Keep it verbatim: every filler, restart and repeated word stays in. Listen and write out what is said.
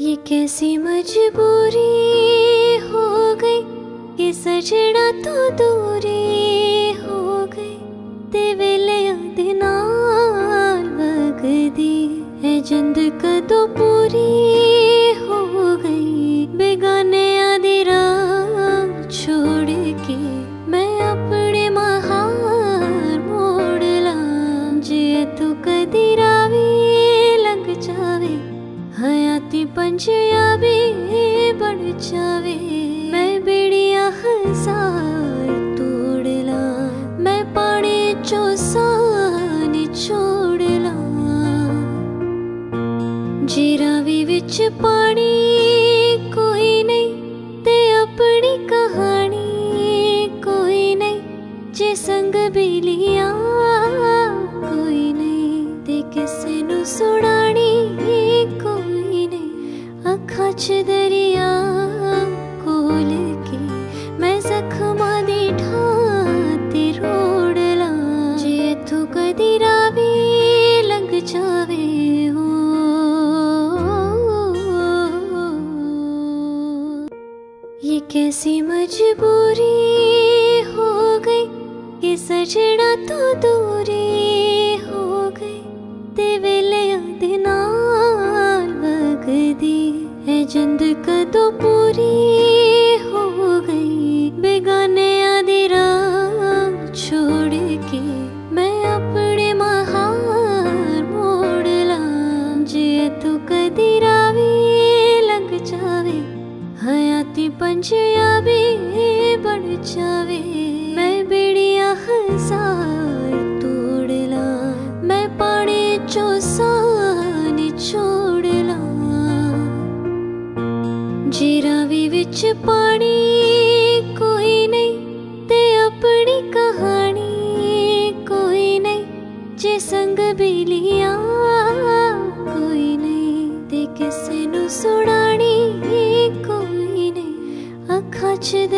ये कैसी मजबूरी हो गई कि सजना तो दूरी हो गई। तेवेले दिनाल बगदी है जंद कदों पूरी हो गई। बेगाने आधी रात छोड़ के मैं अपने महार मोड़ ला। जे तू कदी रावी लग जावे हयाती पंजाबी बढ़ जावे। मैं बेड़िया हजार तोड़ ला, मैं पानी चो सानी छोड़ ला। जे रावी विच पानी कोई नहीं ते अपनी कहानी कोई नहीं। जे संग बिलिया कोई नहीं ते किसे नु सुनानी कोई। अखां च दरिया खोल के मैं जख्मां दी ठाते रोड़ ला। जे इत्थों कदी रावी लंघ जावे हो। ये कैसी मजबूरी हो गई कि सजना तो दूरी हो गई। ते वेले आदे नाल वगदी जंद कदों पूरी हो गई। बेगाने आधी रात छोड़ के मैं अपने महार मोड़ ला। जे तू कदी रावी लंघ जावे हयाती पंजाबी बढ़ जावे। मैं बेड़िया हजार तोड़ ला, मैं पानी चो सानी छोड़ ला। जे रावी विच पानी कोई नहीं ते अपनी कहानी कोई नहीं। जे संग बिलिया कोई नहीं ते किसे नु सुनानी कोई नहीं। अखां च